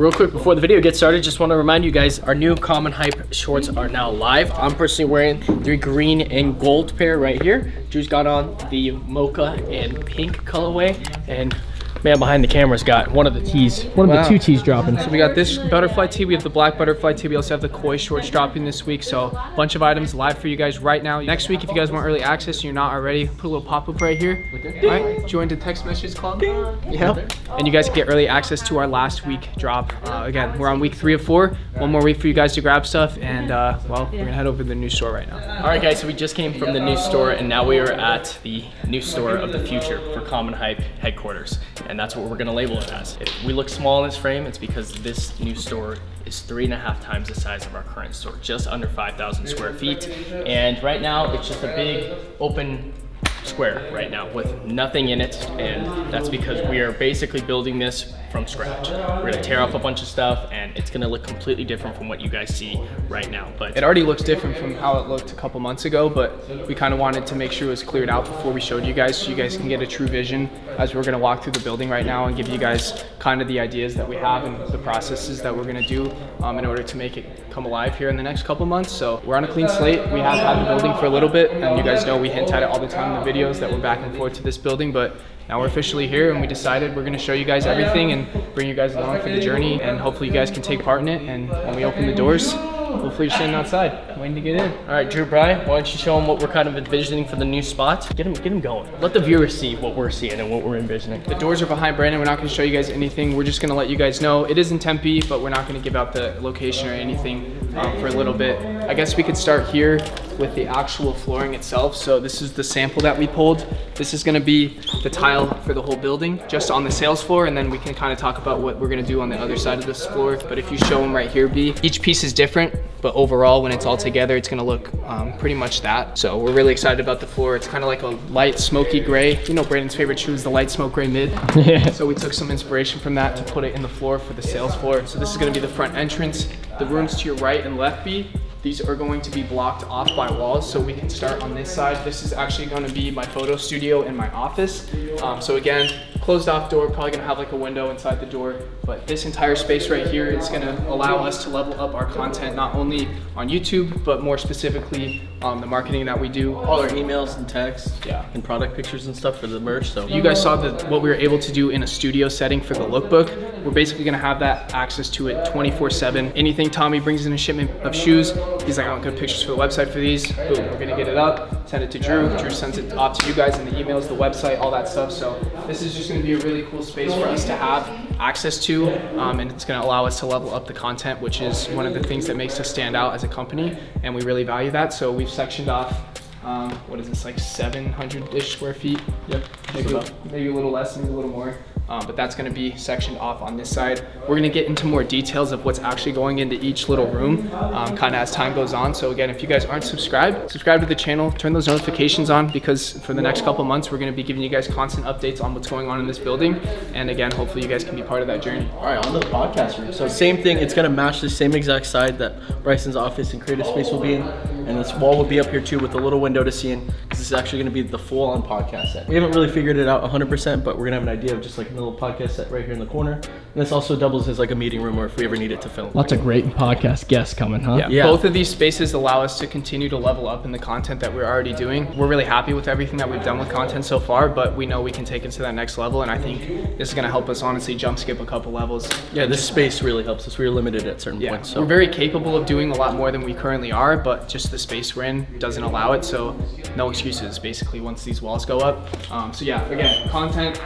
Real quick before the video gets started, just want to remind you guys our new Common Hype shorts are now live. I'm personally wearing the green and gold pair right here. Drew's got on the mocha and pink colorway, and man behind the camera's got one of the tees, one of the two tees dropping. So we got this butterfly tee, we have the black butterfly tee, we also have the koi shorts dropping this week. So a bunch of items live for you guys right now. Next week, if you guys want early access and you're not already, put a little pop-up right here. Right? Join the text message club. Yeah. And you guys can get early access to our last week drop. Again, we're on week 3 of 4. One more week for you guys to grab stuff, and well, we're gonna head over to the new store right now. All right guys, so we just came from the new store and now we are at the new store of the future for Common Hype headquarters. And that's what we're gonna label it as. If we look small in this frame, it's because this new store is 3.5 times the size of our current store, just under 5,000 square feet. And right now, it's just a big open square right now with nothing in it. And that's because we are basically building this from scratch. We're gonna tear off a bunch of stuff and it's gonna look completely different from what you guys see right now. But it already looks different from how it looked a couple months ago, but we kind of wanted to make sure it was cleared out before we showed you guys so you guys can get a true vision as we're gonna walk through the building right now and give you guys kind of the ideas that we have and the processes that we're gonna do in order to make it come alive here in the next couple months. So we're on a clean slate. We have had the building for a little bit and you guys know we hint at it all the time in the videos that we're back and forth to this building, but now we're officially here and we decided we're gonna show you guys everything and bring you guys along for the journey and hopefully you guys can take part in it, and when we open the doors, hopefully you're sitting outside waiting to get in. All right, Drew, Bry, why don't you show them what we're kind of envisioning for the new spot? Get them going. Let the viewers see what we're seeing and what we're envisioning. The doors are behind Brandon. We're not gonna show you guys anything. We're just gonna let you guys know. It is in Tempe, but we're not gonna give out the location or anything for a little bit. I guess we could start here with the actual flooring itself. So this is the sample that we pulled. This is gonna be the tile for the whole building, just on the sales floor, and then we can kind of talk about what we're gonna do on the other side of this floor. But if you show them right here, B, each piece is different, but overall, when it's all together, it's gonna look pretty much that. So we're really excited about the floor. It's kind of like a light smoky gray. You know Brandon's favorite shoe is the light smoke gray mid. Yeah. So we took some inspiration from that to put it in the floor for the sales floor. So this is gonna be the front entrance. The rooms to your right and left, B, these are going to be blocked off by walls, so we can start on this side. This is actually gonna be my photo studio and my office. So again, closed off door, probably gonna have like a window inside the door, but this entire space right here is gonna allow us to level up our content, not only on YouTube, but more specifically the marketing that we do. All our emails and texts, yeah, and product pictures and stuff for the merch. So you guys saw what we were able to do in a studio setting for the lookbook. We're basically gonna have that access to it 24/7. Anything Tommy brings in a shipment of shoes, he's like, I want good pictures for the website for these. Boom, we're gonna get it up, send it to Drew. Drew sends it off to you guys in the emails, the website, all that stuff. So this is just gonna be a really cool space for us to have access to, and it's gonna allow us to level up the content, which is one of the things that makes us stand out as a company, and we really value that. So we've sectioned off, what is this, like 700-ish square feet? Yep, maybe a little less, maybe a little more. But that's gonna be sectioned off on this side. We're gonna get into more details of what's actually going into each little room kind of as time goes on. So again, if you guys aren't subscribed, subscribe to the channel, turn those notifications on, because for the next couple months, we're gonna be giving you guys constant updates on what's going on in this building. And again, hopefully you guys can be part of that journey. All right, on to the podcast room. So same thing, it's gonna match the same exact side that Bryson's office and creative space will be in. And this wall will be up here too with a little window to see in, because this is actually gonna be the full on podcast set. We haven't really figured it out 100%, but we're gonna have an idea of just like little podcast set right here in the corner, and this also doubles as like a meeting room or if we ever need it to film. Lots of great podcast guests coming, huh? Yeah. Both of these spaces allow us to continue to level up in the content that we're already doing. We're really happy with everything that we've done with content so far, but we know we can take it to that next level, and I think this is going to help us honestly jump skip a couple levels. Yeah, this space really helps us. We were limited at certain points, so we're very capable of doing a lot more than we currently are, but just the space we're in doesn't allow it, so no excuses basically once these walls go up. So yeah, again, content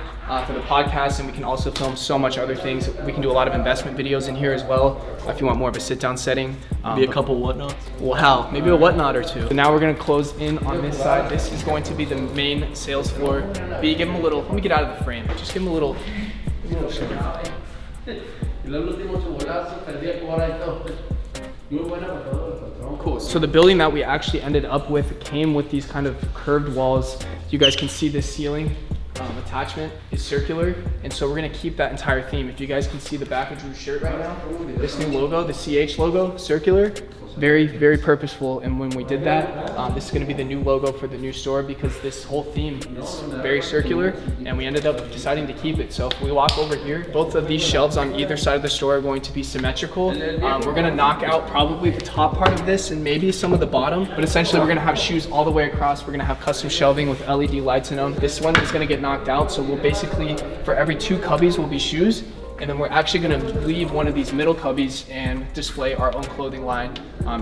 for the podcast, and we can also film so much other things. We can do a lot of investment videos in here as well if you want more of a sit-down setting. Maybe a couple WhatNots. Wow, maybe a WhatNot or two. So now we're gonna close in on this side. This is going to be the main sales floor. B, give him a little, let me get out of the frame. Just give him a little. Cool, so the building that we actually ended up with came with these kind of curved walls. You guys can see this ceiling attachment is circular, and so we're gonna keep that entire theme. If you guys can see the back of Drew's shirt right now, this new logo, the CH logo, circular, very, very purposeful. And when we did that, this is going to be the new logo for the new store, because this whole theme is very circular and we ended up deciding to keep it. So if we walk over here, both of these shelves on either side of the store are going to be symmetrical. We're going to knock out probably the top part of this and maybe some of the bottom, but essentially we're going to have shoes all the way across. We're going to have custom shelving with LED lights in them. This one is going to get knocked out. So we'll basically, for every two cubbies will be shoes. And then we're actually going to leave one of these middle cubbies and display our own clothing line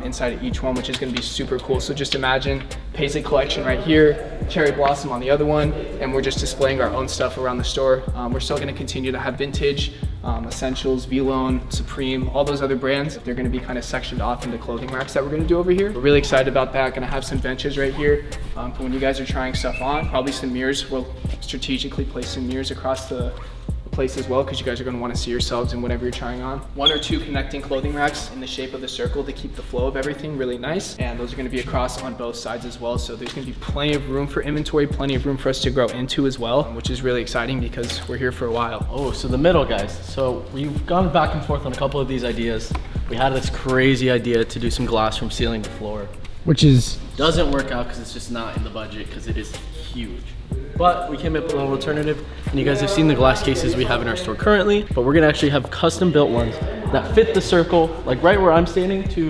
inside of each one, which is going to be super cool. So just imagine Paisley Collection right here, Cherry Blossom on the other one, and we're just displaying our own stuff around the store. We're still going to continue to have vintage, essentials, V-Lone, Supreme, all those other brands. They're going to be kind of sectioned off into clothing racks that we're going to do over here. We're really excited about that. Going to have some benches right here for when you guys are trying stuff on. Probably some mirrors. We'll strategically place some mirrors across the place as well, because you guys are going to want to see yourselves in whatever you're trying on. One or two connecting clothing racks in the shape of the circle to keep the flow of everything really nice, and those are going to be across on both sides as well. So there's going to be plenty of room for inventory, plenty of room for us to grow into as well, which is really exciting because we're here for a while. Oh, so the middle, guys. So we've gone back and forth on a couple of these ideas. We had this crazy idea to do some glass from ceiling to floor, which is doesn't work out because it's just not in the budget, because it is huge. But we came up with an alternative, and you guys have seen the glass cases we have in our store currently, but we're gonna actually have custom built ones that fit the circle, like right where I'm standing, to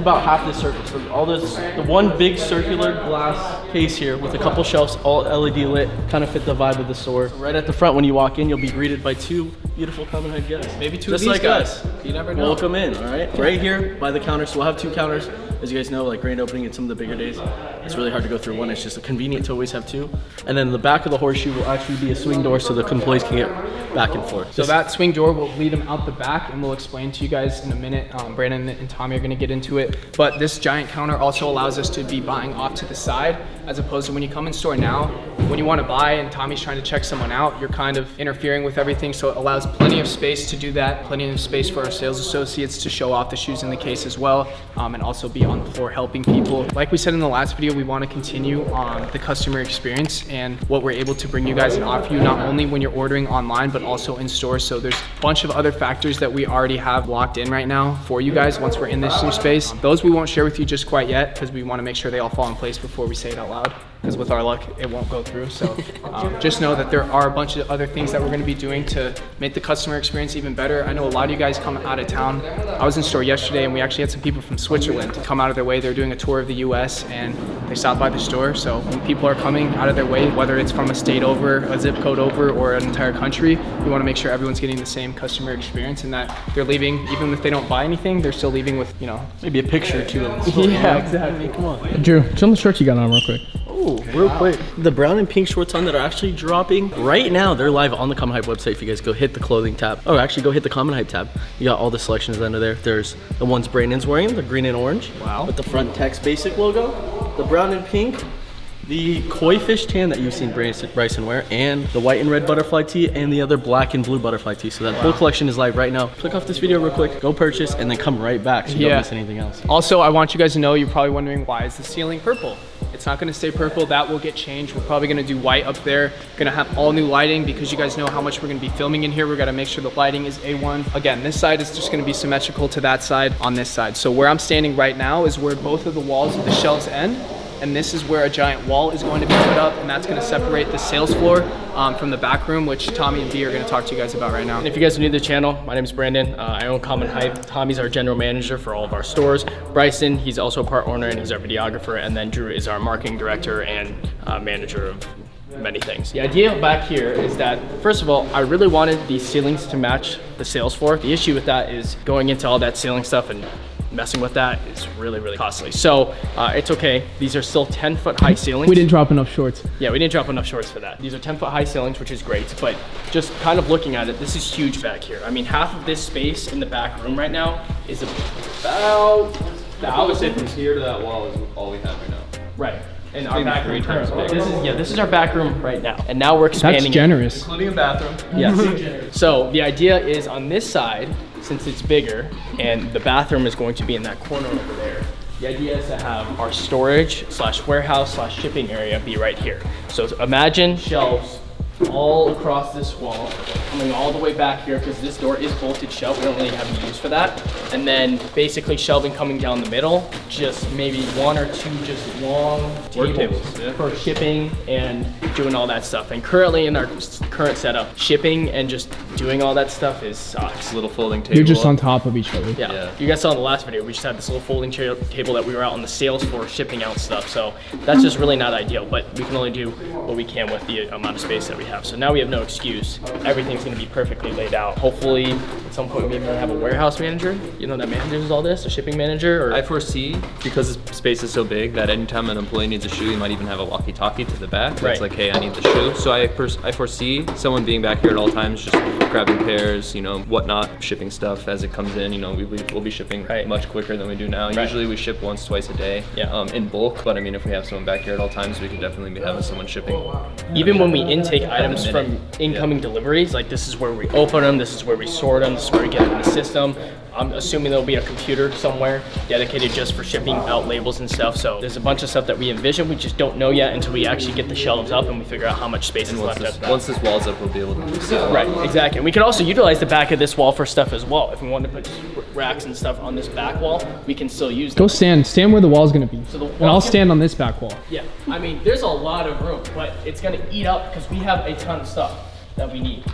about half the circle. So all this, the one big circular glass case here with a couple shelves, all LED lit, kind of fit the vibe of the store. So right at the front when you walk in, you'll be greeted by two beautiful Common Hype guests. Maybe two just of these like guys. Us. You never know. Welcome in, all right? Right here by the counter, so we'll have two counters. As you guys know, like grand opening and some of the bigger days, it's really hard to go through one. It's just convenient to always have two. And then the back of the horseshoe will actually be a swing door so the employees can get back and forth. So that swing door will lead them out the back, and we'll explain to you guys in a minute. Brandon and Tommy are gonna get into it. But this giant counter also allows us to be buying off to the side, as opposed to when you come in store now, when you wanna buy and Tommy's trying to check someone out, you're kind of interfering with everything. So it allows plenty of space to do that, plenty of space for our sales associates to show off the shoes in the case as well, and also be on the floor helping people. Like we said in the last video, we want to continue on the customer experience and what we're able to bring you guys and offer you, not only when you're ordering online but also in store. So there's a bunch of other factors that we already have locked in right now for you guys once we're in this new space. Those we won't share with you just quite yet, because we want to make sure they all fall in place before we say it out loud, because with our luck it won't go through. So just know that there are a bunch of other things that we're going to be doing to make the customer experience even better. I know a lot of you guys come out of town. I was in store yesterday and we actually had some people from Switzerland come out of their way. They're doing a tour of the US and they stopped by the store. So when people are coming out of their way, whether it's from a state over, a zip code over, or an entire country, we want to make sure everyone's getting the same customer experience, and that they're leaving, even if they don't buy anything, they're still leaving with, you know, maybe a picture or two of them. Yeah, exactly. Come on. Drew, show them the shorts you got on real quick. Oh, real quick. The brown and pink shorts on that are actually dropping right now. They're live on the Common Hype website. If you guys go hit the clothing tab, or actually go hit the Common Hype tab, you got all the selections under there. There's the ones Brandon's wearing, the green and orange. Wow. With the front text basic logo, the brown and pink, the koi fish tan that you've seen Bryson wear, and the white and red butterfly tee, and the other black and blue butterfly tee. So that whole collection is live right now. Click off this video real quick, go purchase, and then come right back so you don't miss anything else. Also, I want you guys to know, you're probably wondering, why is the ceiling purple? It's not going to stay purple. That will get changed. We're probably going to do white up there. Going to have all new lighting, because you guys know how much we're going to be filming in here. We're going to make sure the lighting is A1. Again, this side is just going to be symmetrical to that side on this side. So where I'm standing right now is where both of the walls of the shelves end. And this is where a giant wall is going to be put up, and that's going to separate the sales floor from the back room, which Tommy and V are going to talk to you guys about right now. And if you guys are new to the channel, my name is Brandon. I own Common Hype. Tommy's our general manager for all of our stores. Bryson, he's also a part owner and he's our videographer. And then Drew is our marketing director and manager of many things. The idea back here is that, first of all, I really wanted the ceilings to match the sales floor. The issue with that is going into all that ceiling stuff and messing with that is really, really costly. So it's okay. These are still 10-foot high ceilings. We didn't drop enough shorts. Yeah, we didn't drop enough shorts for that. These are 10-foot high ceilings, which is great, but just kind of looking at it, this is huge back here. I mean, half of this space in the back room right now is about the opposite from here to that wall is all we have right now. Right. And our back room. This is, yeah, this is our back room right now. And now we're expanding. That's generous. Including a bathroom. Yes. So the idea is on this side, since it's bigger and the bathroom is going to be in that corner over there, the idea is to have our storage /warehouse/shipping area be right here. So imagine shelves all across this wall, coming all the way back here, because this door is bolted shut. We don't really have any use for that. And then basically shelving coming down the middle, just maybe one or two just long tables for shipping and doing all that stuff. And currently in our current setup, shipping and just doing all that stuff is sucks. Little folding table. You're just on top of each other. Yeah. You guys saw in the last video, we just had this little folding table that we were out on the sales floor shipping out stuff. So that's just really not ideal, but we can only do what we can with the amount of space that we have. So now we have no excuse. Everything's gonna be perfectly laid out. Hopefully at some point maybe we have a warehouse manager, you know, that manages all this, a shipping manager, or I foresee, because the space is so big, that anytime an employee needs a shoe, you might even have a walkie-talkie to the back. Right. It's like, hey, I need the shoe. So I foresee someone being back here at all times, just grabbing pairs, you know, whatnot, shipping stuff as it comes in. You know, we'll be shipping much quicker than we do now. Right. Usually we ship once, twice a day in bulk, but I mean, if we have someone back here at all times, we could definitely be having someone shipping. Even when we intake items from incoming deliveries, like this is where we open them, this is where we sort them, this is where we get them in the system. I'm assuming there'll be a computer somewhere dedicated just for shipping out labels and stuff. So there's a bunch of stuff that we envision. We just don't know yet until we actually get the shelves up and we figure out how much space is left up. Once this wall's up, we'll be able to sell. Right, exactly. And we can also utilize the back of this wall for stuff as well. If we want to put racks and stuff on this back wall, we can still use them. Go stand. Stand where the wall's going to be. So and I'll stand on this back wall. Yeah. I mean, there's a lot of room, but it's going to eat up because we have a ton of stuff that we need.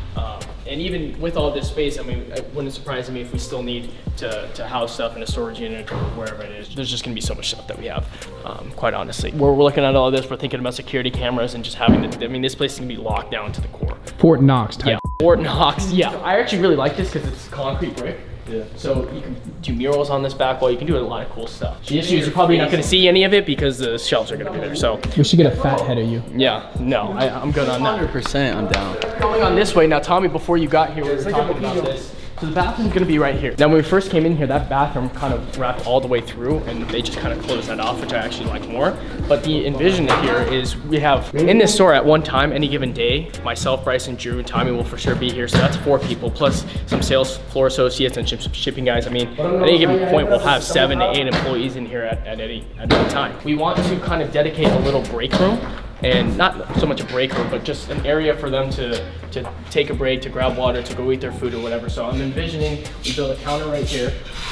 And even with all this space, I mean, it wouldn't surprise me if we still need to house stuff in a storage unit or wherever it is. There's just gonna be so much stuff that we have, quite honestly. We're looking at all of this, we're thinking about security cameras and just having, I mean, this place is gonna be locked down to the core. Fort Knox type. Yeah, Fort Knox, yeah. I actually really like this because it's concrete brick. Yeah. So you can do murals on this back wall. You can do a lot of cool stuff. The issue is you're probably not going to see any of it because the shelves are going to be there. So we should get a fat head of you. Yeah. No, I'm good on that. 100%. I'm down. Going on this way now, Tommy. Before you got here, we were talking about this. So the bathroom's gonna be right here. Now when we first came in here, that bathroom kind of wrapped all the way through and they just kind of closed that off, which I actually like more. But the envision here is we have, in this store at one time, any given day, myself, Bryson, Drew, and Tommy will for sure be here. So that's 4 people, plus some sales floor associates and shipping guys. I mean, at any given point, we'll have 7 to 8 employees in here at any time. We want to kind of dedicate a little break room, and not so much a break room, but just an area for them to take a break, to grab water, to go eat their food or whatever. So I'm envisioning we build a counter right here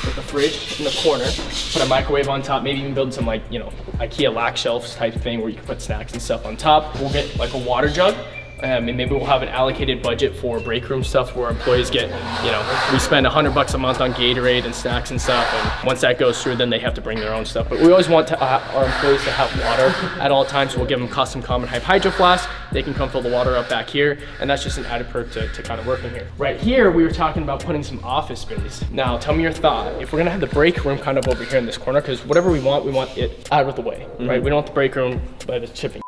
with the fridge in the corner, put a microwave on top, maybe even build some, like, you know, IKEA lack shelves type thing where you can put snacks and stuff on top. We'll get like a water jug. And maybe we'll have an allocated budget for break room stuff where employees get, you know, we spend $100 a month on Gatorade and snacks and stuff. And once that goes through, then they have to bring their own stuff. But we always want to, our employees to have water at all times. So we'll give them custom Common Hype Hydro Flask. They can come fill the water up back here. And that's just an added perk to kind of working here. Right here, we were talking about putting some office space. Now, tell me your thought. If we're gonna have the break room kind of over here in this corner, because whatever we want it out of the way, right? We don't want the break room by the shipping.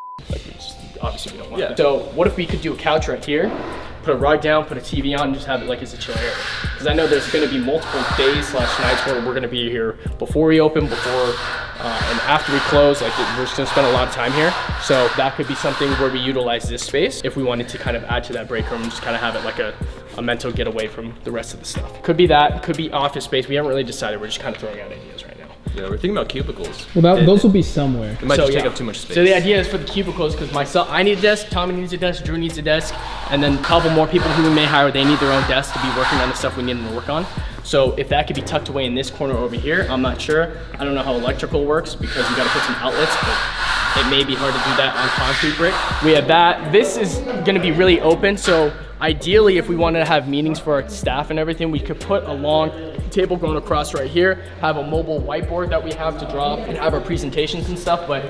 Obviously we don't want it. So what if we could do a couch right here, put a rug down, put a TV on, and just have it like as a chill area? Because I know there's gonna be multiple days / nights where we're gonna be here before we open, before and after we close. Like, we're just gonna spend a lot of time here. So that could be something where we utilize this space if we wanted to kind of add to that break room, just kind of have it like a mental getaway from the rest of the stuff. Could be that, could be office space. We haven't really decided. We're just kind of throwing out ideas right now. Yeah, we're thinking about cubicles. Well, those will be somewhere. It might just take up too much space. So the idea is for the cubicles, because myself, I need a desk, Tommy needs a desk, Drew needs a desk, and then a couple more people who we may hire, they need their own desk to be working on the stuff we need them to work on. So if that could be tucked away in this corner over here, I'm not sure. I don't know how electrical works because you gotta put some outlets, but it may be hard to do that on concrete brick. We have that. This is gonna be really open, so ideally, if we wanted to have meetings for our staff and everything, we could put a long table going across right here, have a mobile whiteboard that we have to drop and have our presentations and stuff, but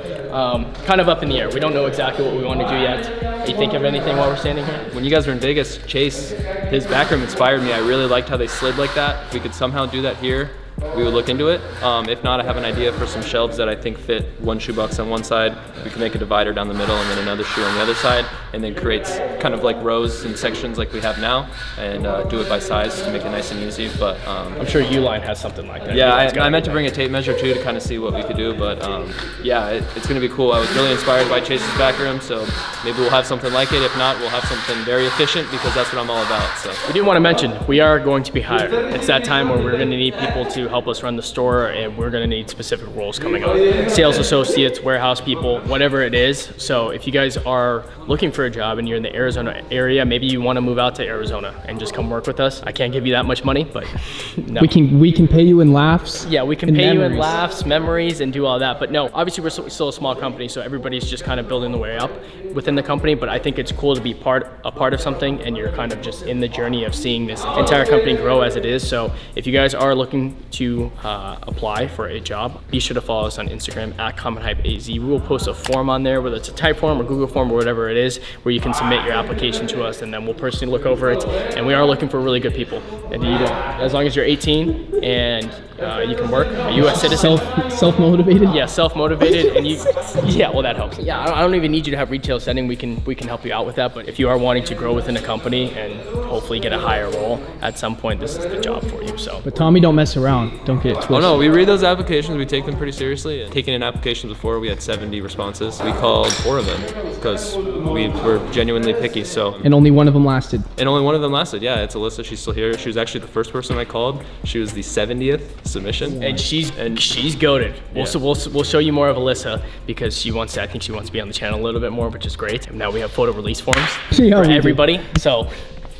kind of up in the air. We don't know exactly what we want to do yet. Do you think of anything while we're standing here? When you guys were in Vegas, Chase, his back room inspired me. I really liked how they slid like that. If we could somehow do that here, we would look into it. If not, I have an idea for some shelves that I think fit one shoebox on one side. We can make a divider down the middle and then another shoe on the other side, and then create kind of like rows and sections like we have now, and do it by size to make it nice and easy. But I'm sure Uline has something like that. Yeah, I meant to bring a tape measure too to kind of see what we could do, but yeah, it's gonna be cool. I was really inspired by Chase's back room, so maybe we'll have something like it. If not, we'll have something very efficient, because that's what I'm all about. So we do want to mention, we are going to be hired. It's that time where we're gonna need people to help us run the store, and we're gonna need specific roles coming up. Sales associates, warehouse people, whatever it is. So if you guys are looking for a job and you're in the Arizona area, maybe you wanna move out to Arizona and just come work with us. I can't give you that much money, but no. We can pay you in laughs. Yeah, we can pay memories. You in laughs, memories, and do all that. But no, obviously we're still a small company, so everybody's just kind of building the way up within the company. But I think it's cool to be a part of something, and you're kind of just in the journey of seeing this entire company grow as it is. So if you guys are looking to apply for a job, be sure to follow us on Instagram at Common Hype AZ. We will post a form on there, whether it's a type form or Google form or whatever it is, where you can submit your application to us, and then we'll personally look over it. And we are looking for really good people. And you don't, as long as you're 18 and you can work, a U.S. citizen. Self-motivated? Yeah, self-motivated, and you, yeah, well that helps. Yeah, I don't even need you to have retail setting. We can help you out with that, but if you are wanting to grow within a company and hopefully get a higher role at some point, this is the job for you, so. But Tommy, don't mess around. Don't get it twisted. Oh no, we read those applications. We take them pretty seriously. And taking in applications before, we had 70 responses. We called 4 of them because we were genuinely picky, so. And only one of them lasted. And only one of them lasted, yeah. It's Alyssa, she's still here. She was actually the first person I called. She was the 70th. Submission, and she's goated. Yeah. We'll show you more of Alyssa because she wants to. I think she wants to be on the channel a little bit more, which is great. And now we have photo release forms for everybody. So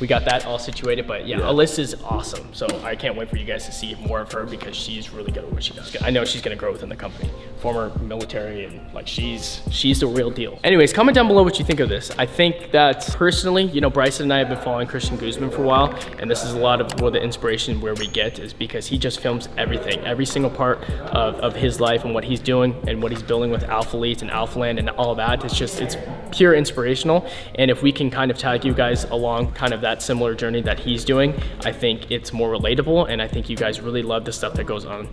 we got that all situated. But yeah, Alyssa's awesome. So I can't wait for you guys to see more of her because she's really good at what she does. I know she's gonna grow within the company. Former military, and like she's the real deal. Anyways, comment down below what you think of this. I think that personally, you know, Bryson and I have been following Christian Guzman for a while, and this is a lot of the inspiration where we get is because he just films everything, every single part of his life and what he's doing and what he's building with Alpha Elite and Alpha Land and all that. It's just, it's pure inspirational. And if we can kind of tag you guys along kind of that similar journey that he's doing, I think it's more relatable. And I think you guys really love the stuff that goes on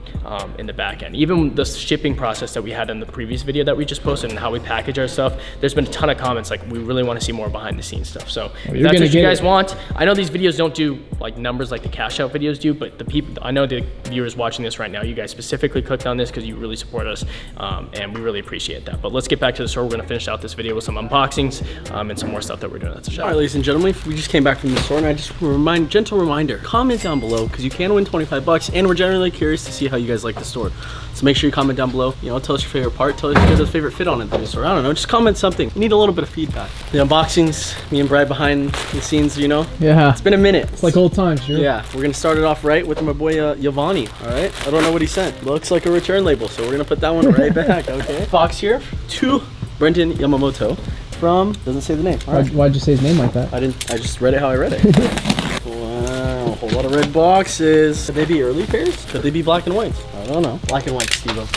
in the back end. Even the shipping process that we had in the previous video that we just posted and how we package our stuff, there's been a ton of comments like we really want to see more behind the scenes stuff. So if that's what you guys want. I know these videos don't do like numbers like the cash out videos do, but the people, I know the viewers watching this right now, you guys specifically clicked on this because you really support us, and we really appreciate that. But let's get back to the store. We're going to finish out this video with some unboxings and some more stuff that we're doing at the shop. All right, ladies and gentlemen, we just came back from the store, and I just gentle reminder, comment down below because you can win 25 bucks, and we're generally curious to see how you guys like the store. So make sure you comment down below. You know, tell us your favorite part, tell us your favorite fit on it in the store. I don't know, just comment something. We need a little bit of feedback. The unboxings, me and Bri behind the scenes, you know? Yeah. It's been a minute. It's like old times, sure. Yeah, we're gonna start it off right with my boy Yavani, all right? I don't know what he sent. Looks like a return label, so we're gonna put that one right back, okay? Box here to Brendan Yamamoto from, doesn't say the name. All right. Why'd you say his name like that? I didn't, I just read it how I read it. Wow, a whole lot of red boxes. Could they be early pairs? Could they be black and whites? I don't know. Black and white, Steve-o.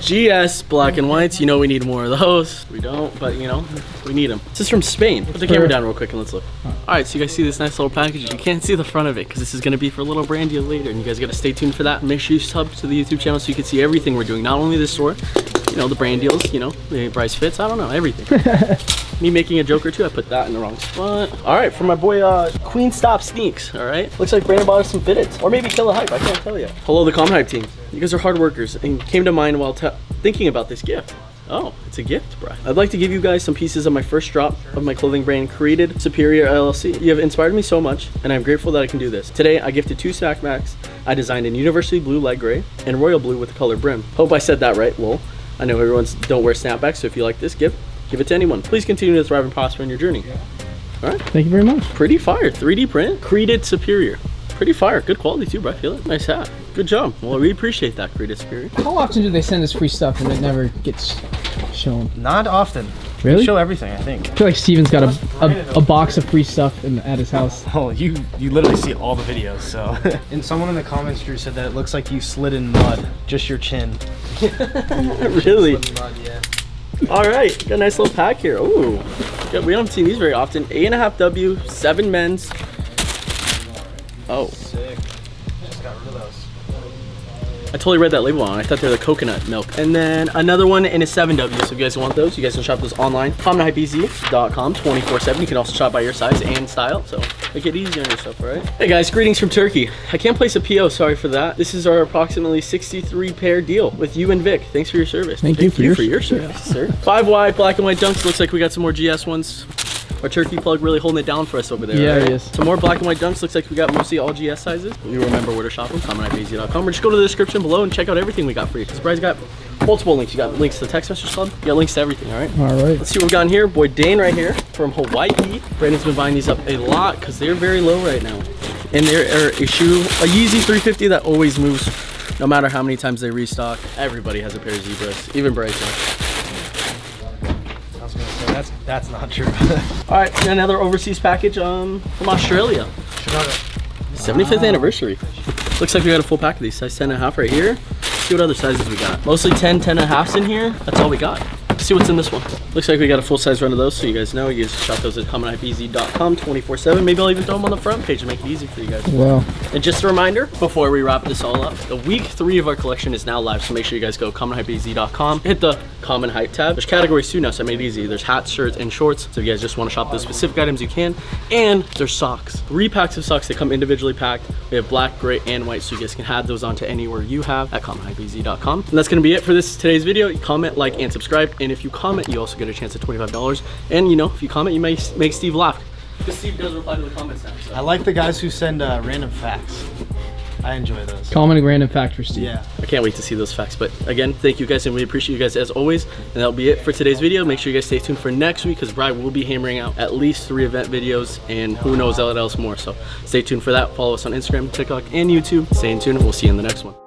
GS black and whites. You know we need more of those. We don't, but you know, we need them. This is from Spain. Put the camera down real quick and let's look. All right, so you guys see this nice little package. You can't see the front of it because this is gonna be for a little brand deal later, and you guys gotta stay tuned for that. Make sure you sub to the YouTube channel so you can see everything we're doing, not only this store, you know, the brand deals, you know, the price fits, I don't know, everything. Me making a joke or two, I put that in the wrong spot. All right, for my boy, Queen Stop Sneaks, all right? Looks like Brandon bought us some fitteds, or maybe Kill a Hype, I can't tell you. Hello, the Common Hype team. You guys are hard workers and came to mind while thinking about this gift. Oh, it's a gift, bro. I'd like to give you guys some pieces of my first drop of my clothing brand, Created Superior LLC. You have inspired me so much, and I'm grateful that I can do this. Today, I gifted 2 backpacks I designed in University Blue Light Gray and Royal Blue with the color brim. Hope I said that right, lol. I know everyone's don't wear snapbacks, so if you like this gift, give it to anyone. Please continue to thrive and prosper in your journey. Yeah. All right. Thank you very much. Pretty fire. 3D print. Created Superior. Pretty fire. Good quality too, bro. I feel it. Nice hat. Good job. Well, we appreciate that, Created Superior. How often do they send us free stuff and it never gets shown? Not often. Really? They show everything, I think. I feel like Steven's got a box of free stuff at his house. Oh, you literally see all the videos, so. And someone in the comments, Drew, said that it looks like you slid in mud. Just your chin. Really? You slid in mud, yeah. All right, got a nice little pack here. Ooh, we don't see these very often. 8.5W, 7 men's. Oh. Sick. Just got rid of those. I totally read that label on. I thought they were the coconut milk. And then another one in a 7W. So if you guys want those, you guys can shop those online. CommonHypeEZ.com 24/7. You can also shop by your size and style. So make it easy on yourself, all right? Hey guys, greetings from Turkey. I can't place a PO, sorry for that. This is our approximately 63 pair deal with you and Vic. Thanks for your service. Thank you for your service, sir. 5Y black and white dunks. Looks like we got some more GS ones. Our turkey plug really holding it down for us over there. Yeah, right? He is. Some more black and white dunks. Looks like we got mostly all GS sizes. But you remember where to shop them, commonhypeaz.com, or just go to the description below and check out everything we got for you. Brian's got multiple links. You got links to the text message club. You got links to everything, all right? All right. Let's see what we got in here. Boy, Dane right here from Hawaii. Brandon's been buying these up a lot because they're very low right now. And they're a shoe, a Yeezy 350 that always moves no matter how many times they restock. Everybody has a pair of Zebras, even Bryson. That's not true. All right, another overseas package from Australia. Chicago. 75th anniversary. Looks like we got a full pack of these. Size 10 and a half right here. Let's see what other sizes we got. Mostly 10, 10 and a halfs in here. That's all we got. Let's see what's in this one. Looks like we got a full size run of those. So you guys know, you guys shop those at commonhypeaz.com 24/7. Maybe I'll even throw them on the front page and make it easy for you guys. Wow. And just a reminder, before we wrap this all up, the week 3 of our collection is now live. So make sure you guys go commonhypeaz.com, hit the Common Hype tab. There's categories too now, so I made it easy. There's hats, shirts, and shorts. So if you guys just want to shop those specific items, you can. And there's socks. 3 packs of socks that come individually packed. We have black, gray, and white. So you guys can add those onto anywhere you have at commonhypeaz.com. And that's going to be it for today's video. You comment, like, and subscribe. And if you comment, you also get a chance at $25. And you know, if you comment, you may make Steve laugh. Because Steve does reply to the comments now. So. I like the guys who send random facts. I enjoy those. Common random facts for Steve. Yeah. I can't wait to see those facts. But again, thank you guys, and we appreciate you guys as always. And that'll be it for today's video. Make sure you guys stay tuned for next week because Brian will be hammering out at least 3 event videos and who knows else more. So stay tuned for that. Follow us on Instagram, TikTok, and YouTube. Stay tuned, and we'll see you in the next one.